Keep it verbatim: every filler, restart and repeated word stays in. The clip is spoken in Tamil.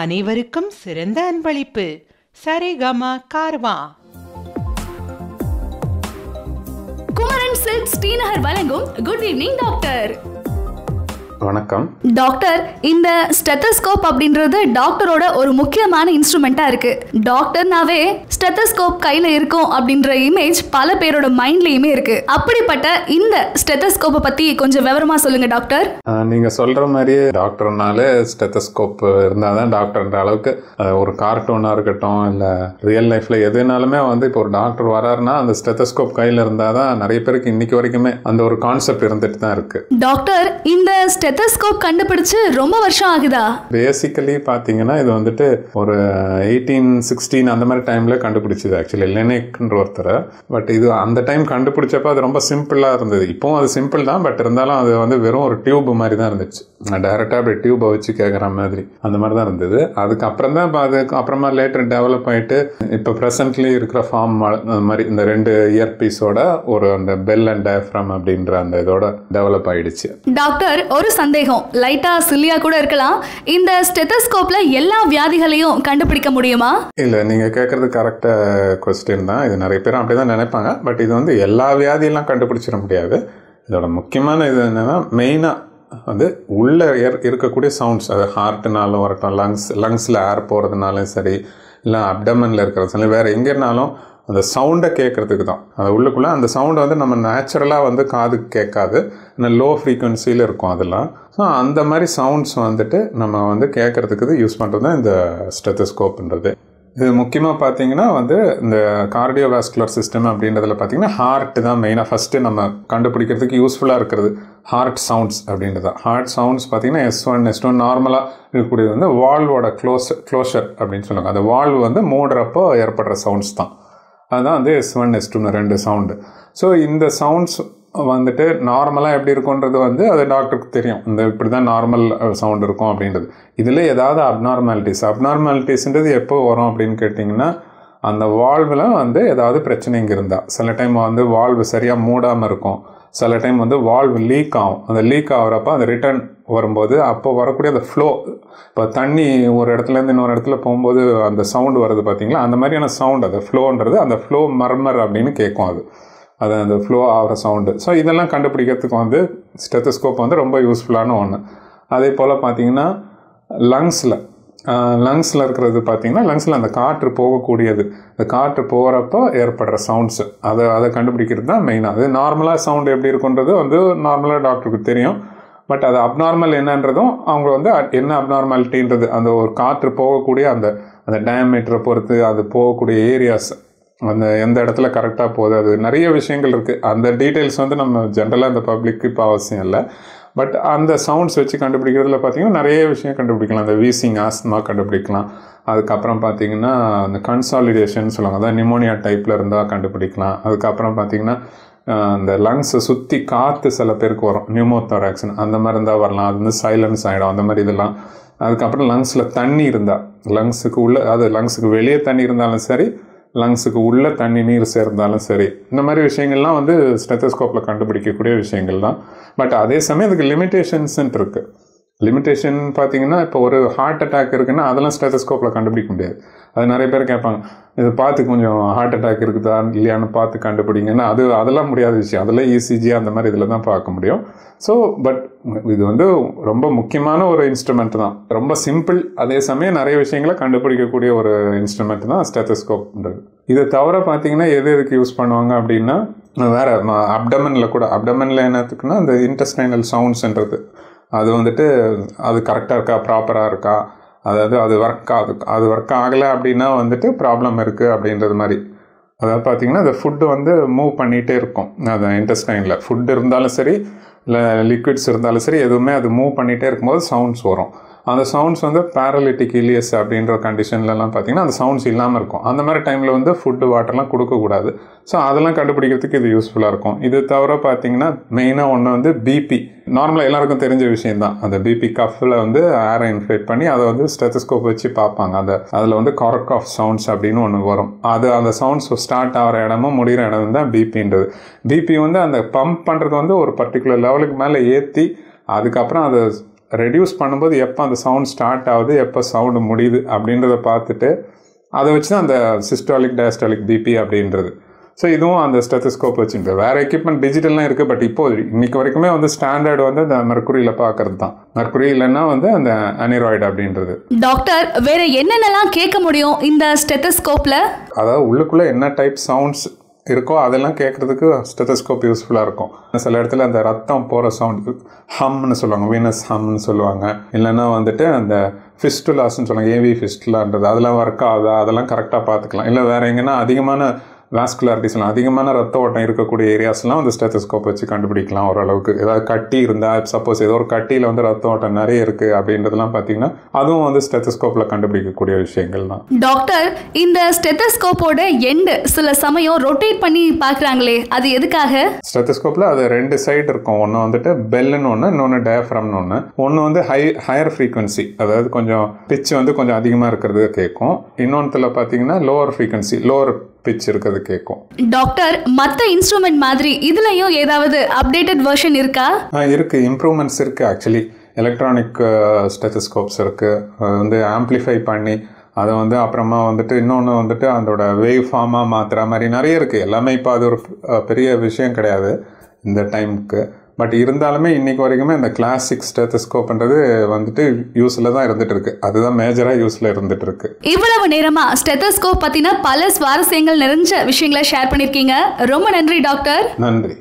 அனைவருக்கும் சிறந்த அன்பளிப்பு சரிகமா கார்வா. குமரன் சில்க் ஸ்ரீநகர் வழங்கும் குட் ஈவினிங் டாக்டர். வணக்கம் டாக்டர். இந்த ஸ்டெத்தோஸ்கோப் அப்படின்றது டாக்டரோட ஒரு முக்கியமான இன்ஸ்ட்ருமெண்டா இருக்கு. டாக்டர்னாவே ஸ்டெத்தோஸ்கோப் கையில இருக்கும் அப்படின்ற இமேஜ் பல பேரோட மைண்ட்லயுமே இருக்கு. அப்படிப்பட்ட இந்த ஸ்டெத்தோஸ்கோப்பை பத்தி கொஞ்சம் விவரமா சொல்லுங்க டாக்டர். நீங்க சொல்ற மாதிரி டாக்டர்னாலே ஸ்டெத்தோஸ்கோப் இருந்தாதான் டாக்டர்ன்ற அளவுக்கு, ஒரு கார்ட்டூனா இருக்கட்டும் இல்ல ரியல் லைஃப்ல எதுனாலுமே வந்து இப்போ ஒரு டாக்டர் வராருன்னா அந்த ஸ்டெத்தோஸ்கோப் கையில இருந்தாதான் நிறைய பேருக்கு இன்னைக்கு வரைக்குமே அந்த ஒரு கான்செப்ட் இருந்துட்டு தான் இருக்கு. டாக்டர், இந்த ஸ்டெத்தோஸ்கோப் கண்டுபிடிச்சு ரொம்ப வருஷம் ஆகுதா? பேசிக்கலி பாத்தீங்கன்னா இது வந்துட்டு ஒரு எயிட்டீன் சிக்ஸ்டீன் அந்த மாதிரி டைம்ல கண்டுபிடிச்சது. ஆக்சுவலி லெனெக்ன்ற ஒருத்தர். பட் இது அந்த டைம் கண்டுபிடிச்சப்ப அது ரொம்ப சிம்பிளா இருந்தது. இப்பவும் அது சிம்பிள் தான், பட் இருந்தாலும் அது வந்து வெறும் ஒரு டியூப் மாதிரி தான் இருந்துச்சு. டைரக்டா அப்படி டியூபை வச்சு கேட்குற மாதிரி அந்த மாதிரி தான் இருந்தது. அதுக்கப்புறம் தான் அதுக்கு அப்புறமா லேட்டர் டெவலப் ஆயிட்டு இப்போ ப்ரெசென்ட்லி இருக்கிற ஃபார்ம் மாதிரி இந்த ரெண்டு இயர் பீஸோட ஒரு அந்த பெல் அண்ட் டயஃப்ராம் அப்படின்ற அந்த இதோட டெவலப் ஆயிடுச்சு. டாக்டர், ஒரு சந்தேகம், லைட்டா சில்லியா கூட இருக்கலாம், இந்த ஸ்டெத்தோஸ்கோப்ல எல்லா வியாதிகளையும் கண்டுபிடிக்க முடியுமா? இல்ல, நீங்க கேக்குறது கரெக்டா க்வெஸ்டின் தான். இது நிறைய பேரும் அப்படிதான் நினைப்பாங்க. பட் இது வந்து எல்லா வியாதியெல்லாம் கண்டுபிடிச்சிட முடியாது. இதோட முக்கியமான இது என்னன்னா, மெயினா வந்து உள்ள இருக்கக்கூடிய சவுண்ட்ஸ், அது ஹார்ட்னாலும் வரட்டும், லங்ஸ் லங்ஸ்ல ஏர் போறதுனாலும் சரி, இல்லை அப்டமன்ல இருக்கிறது, வேற எங்கேனாலும் அந்த சவுண்டை கேட்குறதுக்கு தான். அது உள்ளுக்குள்ளே அந்த சவுண்டை வந்து நம்ம நேச்சுரலாக வந்து காது கேட்காது, அந்த லோ ஃப்ரீக்குவன்சியில் இருக்கும் அதெல்லாம். ஸோ அந்த மாதிரி சவுண்ட்ஸ் வந்துட்டு நம்ம வந்து கேட்குறதுக்கு யூஸ் பண்ணுறது தான் இந்த ஸ்டெத்தோஸ்கோப்ன்றது. இது முக்கியமாக பார்த்தீங்கன்னா வந்து இந்த கார்டியோவாஸ்குலர் சிஸ்டம் அப்படின்றதுல பார்த்தீங்கன்னா ஹார்ட் தான் மெயினாக ஃபஸ்ட்டு நம்ம கண்டுபிடிக்கிறதுக்கு யூஸ்ஃபுல்லாக இருக்கிறது. ஹார்ட் சவுண்ட்ஸ் அப்படின்றது தான். ஹார்ட் சவுண்ட்ஸ் பார்த்தீங்கன்னா எஸ் ஒன் எஸ் டூ நார்மலாக இருக்கக்கூடியது வந்து வால்வோட க்ளோஸ் க்ளோஷர் அப்படின்னு சொல்லுவாங்க. அந்த வால்வ் வந்து மூடுறப்போ ஏற்படுற சவுண்ட்ஸ் தான், அதுதான் வந்து எஸ் ஒன் எஸ் டூன்னு ரெண்டு சவுண்டு. ஸோ இந்த சவுண்ட்ஸ் வந்துட்டு நார்மலாக எப்படி இருக்குன்றது வந்து அது டாக்டருக்கு தெரியும், இந்த இப்படி தான் நார்மல் சவுண்டு இருக்கும் அப்படின்றது. இதில் ஏதாவது அப்நார்மாலிட்டிஸ் அப்நார்மாலிட்டிஸ்ன்றது எப்போ வரும் அப்படின்னு கேட்டிங்கன்னா, அந்த வால்வில் வந்து ஏதாவது பிரச்சனை இங்கே இருந்தால், சில டைம் வந்து வால்வு சரியாக மூடாமல் இருக்கும், சில டைம் வந்து வால்வு லீக் ஆகும். அந்த லீக் ஆகிறப்ப அந்த ரிட்டர்ன் வரும்போது அப்போ வரக்கூடிய அந்த ஃப்ளோ, இப்போ தண்ணி ஒரு இடத்துலேருந்து இன்னொரு இடத்துல போகும்போது அந்த சவுண்டு வருது பார்த்தீங்களா, அந்த மாதிரியான சவுண்டு அது ஃப்ளோன்றது. அந்த ஃப்ளோ மர்மர் அப்படின்னு கேட்கும் அது, அது அந்த ஃப்ளோ ஆகிற சவுண்டு. ஸோ இதெல்லாம் கண்டுபிடிக்கிறதுக்கு வந்து ஸ்டெத்தோஸ்கோப் வந்து ரொம்ப யூஸ்ஃபுல்லான ஒன்று. அதே போல் பார்த்தீங்கன்னா லங்ஸில் லங்ஸில் இருக்கிறது பார்த்தீங்கன்னா லங்ஸில் அந்த காற்று போகக்கூடியது, அந்த காற்று போகிறப்போ ஏற்படுற சவுண்ட்ஸு, அதை அதை கண்டுபிடிக்கிறது தான் மெயினாக. அது நார்மலாக சவுண்டு எப்படி இருக்குன்றது வந்து நார்மலாக டாக்டருக்கு தெரியும். பட் அது அப்நார்மல் என்னன்றதும் அவங்க வந்து என்ன அப்நார்மாலிட்டின்றது அந்த ஒரு காற்று போகக்கூடிய அந்த அந்த டயமீட்டரை பொறுத்து, அது போகக்கூடிய ஏரியாஸ், அந்த எந்த இடத்துல கரெக்டாக போகுது, அது நிறைய விஷயங்கள் இருக்குது. அந்த டீட்டெயில்ஸ் வந்து நம்ம ஜென்ரலாக அந்த பப்ளிக்கு இப்போ அவசியம் இல்லை. பட் அந்த சவுண்ட்ஸ் வச்சு கண்டுபிடிக்கிறதுல பார்த்திங்கன்னா நிறைய விஷயம் கண்டுபிடிக்கலாம். அந்த வீசிங் ஆஸ்துமா கண்டுபிடிக்கலாம். அதுக்கப்புறம் பார்த்திங்கன்னா அந்த கன்சாலிடேஷன் சொல்லுவாங்க, அதான் நிமோனியா டைப்பில் இருந்தால் கண்டுபிடிக்கலாம். அதுக்கப்புறம் பார்த்திங்கன்னா அந்த லங்ஸை சுற்றி காற்று சில பேருக்கு வரும், நியூமோத்தொராக்சன் அந்த மாதிரி இருந்தால் வரலாம், அது வந்து சைலன்ஸ் ஆகிடும் அந்த மாதிரி இதெல்லாம். அதுக்கப்புறம் லங்ஸில் தண்ணி இருந்தால், லங்ஸுக்கு உள்ளே, அது லங்ஸுக்கு வெளியே தண்ணி இருந்தாலும் சரி, லங்ஸுக்கு உள்ளே தண்ணி நீர் சேர்ந்தாலும் சரி, இந்த மாதிரி விஷயங்கள்லாம் வந்து ஸ்டெத்தோஸ்கோப்பில் கண்டுபிடிக்கக்கூடிய விஷயங்கள் தான். பட் அதே சமயம் இதுக்கு லிமிட்டேஷன்ஸ்ன்னு இருக்குது. லிமிட்டேஷன் பார்த்தீங்கன்னா, இப்போ ஒரு ஹார்ட் அட்டாக் இருக்குன்னா அதெல்லாம் ஸ்டெத்தோஸ்கோப்பில் கண்டுபிடிக்க முடியாது. அது நிறைய பேர் கேட்பாங்க, இது பார்த்து கொஞ்சம் ஹார்ட் அட்டாக் இருக்குதா இல்லையான்னு பார்த்து கண்டுபிடிங்கன்னா அது அதெல்லாம் முடியாத விஷயம். அதெல்லாம் இசிஜி அந்த மாதிரி இதில் தான் பார்க்க முடியும். ஸோ பட் இது வந்து ரொம்ப முக்கியமான ஒரு இன்ஸ்ட்ருமெண்ட் தான், ரொம்ப சிம்பிள், அதே சமயம் நிறைய விஷயங்களை கண்டுபிடிக்கக்கூடிய ஒரு இன்ஸ்ட்ருமெண்ட் தான் ஸ்டெத்தோஸ்கோப்ன்றது. இதை தவிர பார்த்தீங்கன்னா எது எதுக்கு யூஸ் பண்ணுவாங்க அப்படின்னா, வேறு அப்டமனில் கூட, அப்டமனில் என்னத்துக்குன்னா இந்த இன்டெஸ்டைனல் சவுண்ட்ஸ்ன்றது, அது வந்துட்டு அது கரெக்டாக இருக்கா, ப்ராப்பராக இருக்கா, அதாவது அது ஒர்க் ஆகுது, அது ஒர்க் ஆகலை அப்படின்னா வந்துட்டு ப்ராப்ளம் இருக்குது அப்படின்றது மாதிரி. அதாவது பார்த்திங்கன்னா அந்த ஃபுட்டு வந்து மூவ் பண்ணிகிட்டே இருக்கும், அது இன்டெஸ்டைனில் ஃபுட்டு இருந்தாலும் சரி இல்லை லிக்விட்ஸ் இருந்தாலும் சரி, எதுவுமே அது மூவ் பண்ணிகிட்டே இருக்கும்போது சவுண்ட்ஸ் வரும். அந்த சவுண்ட்ஸ் வந்து பேரலிட்டிக் இலியஸ் அப்படின்ற கண்டிஷன்லலாம் பார்த்திங்கன்னா அந்த சவுண்ட்ஸ் இல்லாமல் இருக்கும். அந்த மாதிரி டைமில் வந்து ஃபுட்டு வாட்டர்லாம் கொடுக்கக்கூடாது. ஸோ அதெல்லாம் கண்டுபிடிக்கிறதுக்கு இது யூஸ்ஃபுல்லாக இருக்கும். இது தவிர பார்த்திங்கன்னா மெயினாக ஒன்று வந்து பிபி, நார்மலாக எல்லாருக்கும் தெரிஞ்ச விஷயந்தான். அந்த பிபி கஃபில் வந்து ஏரை இன்ஃப்ளேட் பண்ணி அதை வந்து ஸ்டெத்தோஸ்கோப் வச்சு பார்ப்பாங்க. அந்த அதில் வந்து கார்க் ஆஃப் சவுண்ட்ஸ் அப்படின்னு ஒன்று வரும். அது அந்த சவுண்ட்ஸ் ஸ்டார்ட் ஆகிற இடமும் முடிகிற இடமும் தான் பிபின்றது. பிபி வந்து அந்த பம்ப் பண்ணுறது வந்து ஒரு பர்டிகுலர் லெவலுக்கு மேலே ஏற்றி அதுக்கப்புறம் அதை ரெடியூஸ் பண்ணும்போது எப்போ அந்த சவுண்ட் ஸ்டார்ட் ஆகுது, எப்போ சவுண்டு முடியுது அப்படின்றத பார்த்துட்டு அதை வச்சு தான் அந்த சிஸ்டாலிக் டயஸ்டாலிக் பிபி அப்படின்றது. ஸோ இதுவும் அந்த ஸ்டெத்தஸ்கோப் வச்சுட்டு வேறு எக்யூப்மெண்ட் டிஜிட்டல்லாம் இருக்குது. பட் இப்போது இன்றைக்கி வரைக்குமே வந்து ஸ்டாண்டர்டு வந்து அந்த மெர்க்குரியில் பார்க்குறது தான். மெர்க்குரி இல்லைன்னா வந்து அந்த அனிராய்டு அப்படின்றது. டாக்டர் வேறு என்னென்னலாம் கேட்க முடியும் இந்த ஸ்டெத்தஸ்கோப்பில்? அதாவது உள்ளுக்குள்ளே என்ன டைப் சவுண்ட்ஸ் இருக்கோ அதெல்லாம் கேட்குறதுக்கு ஸ்டெத்தஸ்கோப் யூஸ்ஃபுல்லாக இருக்கும். சில இடத்துல அந்த ரத்தம் போகிற சவுண்டு ஹம்னு சொல்லுவாங்க, வீனஸ் ஹம்னு சொல்லுவாங்க. இல்லைன்னா வந்துட்டு அந்த ஃபிஸ்டுலாஸ்ன்னு சொல்லுவாங்க, ஏவி ஃபிஸ்டுலான்றது. அதெல்லாம் ஒர்க் ஆகுதா, அதெல்லாம் கரெக்டாக பார்த்துக்கலாம். இல்லை வேறு எங்கன்னா அதிகமான வாஸ்குலாரிட்டிஸ்லாம், அதிகமான ரத்த ஓட்டம் இருக்கக்கூடிய ஏரியாஸ்லாம் வந்து ஸ்டெத்தஸ்கோப் வச்சு கண்டுபிடிக்கலாம் ஓரளவுக்கு. ஏதாவது கட்டி இருந்தால், சப்போஸ் ஏதோ ஒரு கட்டியில் வந்து ரத்த ஓட்டம் நிறைய இருக்குது அப்படின்றதுலாம் பார்த்தீங்கன்னா அதுவும் வந்து ஸ்டெத்தஸ்கோப்பில் கண்டுபிடிக்கக்கூடிய விஷயங்கள் தான். டாக்டர், இந்த ஸ்டெத்தஸ்கோப்போட எண்டு சில சமயம் ரொட்டேட் பண்ணி பார்க்குறாங்களே, அது எதுக்காக? ஸ்டெத்தஸ்கோப்பில் அது ரெண்டு சைடு இருக்கும். ஒன்று வந்துட்டு பெல்லுன்னு ஒன்று, இன்னொன்று டயஃப்ரம்னு ஒன்று. ஒன்று வந்து ஹை ஹையர் ஃப்ரீக்வன்சி, அதாவது கொஞ்சம் பிச்சு வந்து கொஞ்சம் அதிகமாக இருக்கிறது கேட்கும். இன்னொன்றில் பார்த்தீங்கன்னா லோவர் ஃப்ரீக்வன்சி, லோவர் பிச் இருக்கிறது கேட்கும். டாக்டர், மற்ற இன்ஸ்ட்ருமெண்ட் மாதிரி இதுலயும் ஏதாவது அப்டேட்டட் வெர்ஷன் இருக்கா? இருக்கு, இம்ப்ரூவ்மெண்ட்ஸ் இருக்கு. ஆக்சுவலி எலக்ட்ரானிக் ஸ்டெத்தஸ்கோப்ஸ் இருக்கு, அது வந்து ஆம்பிளிஃபை பண்ணி அதை வந்து அப்புறமா வந்துட்டு இன்னொன்று வந்துட்டு அதோட வேவ் ஃபார்மாக மாற்றுற மாதிரி நிறைய இருக்கு. எல்லாமே இப்போ அது ஒரு பெரிய விஷயம் கிடையாது இந்த டைமுக்கு. பட் இருந்தாலுமே இன்றைக்கி வரைக்குமே இந்த கிளாசிக் ஸ்டெத்தஸ்கோப்ன்றது வந்துட்டு யூஸில் தான் இருந்துட்டு இருக்கு. அதுதான் மேஜராக யூஸில் இருந்துட்டு இருக்கு. இவ்வளவு நேரமாக ஸ்டெத்தஸ்கோப் பற்றின பல சுவாரஸ்யங்கள் நிறைஞ்ச விஷயங்களை ஷேர் பண்ணியிருக்கீங்க. ரொம்ப நன்றி டாக்டர். நன்றி.